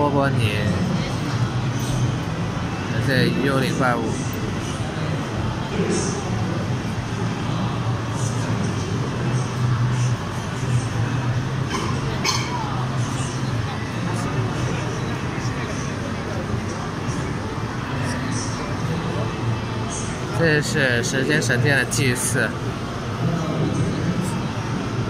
波波你，而且幽灵怪物。这是神仙神殿的祭祀。